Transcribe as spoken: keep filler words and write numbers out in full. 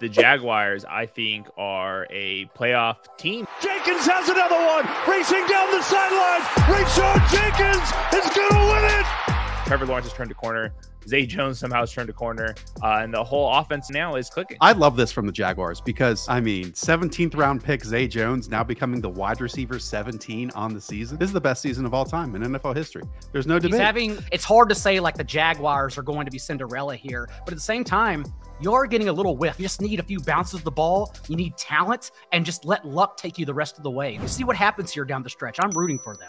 the Jaguars, I think, are a playoff team. Jenkins has another one, racing down the sidelines. Rashard Jenkins is going to win it. Trevor Lawrence has turned a corner. Zay Jones somehow has turned a corner. Uh, and the whole offense now is clicking. I love this from the Jaguars because, I mean, seventeenth round pick Zay Jones now becoming the wide receiver seventeen on the season. This is the best season of all time in N F L history. There's no debate. He's having, it's hard to say like the Jaguars are going to be Cinderella here, but at the same time, you're getting a little whiff. You just need a few bounces of the ball. You need talent and just let luck take you the rest of the way. You see what happens here down the stretch. I'm rooting for them.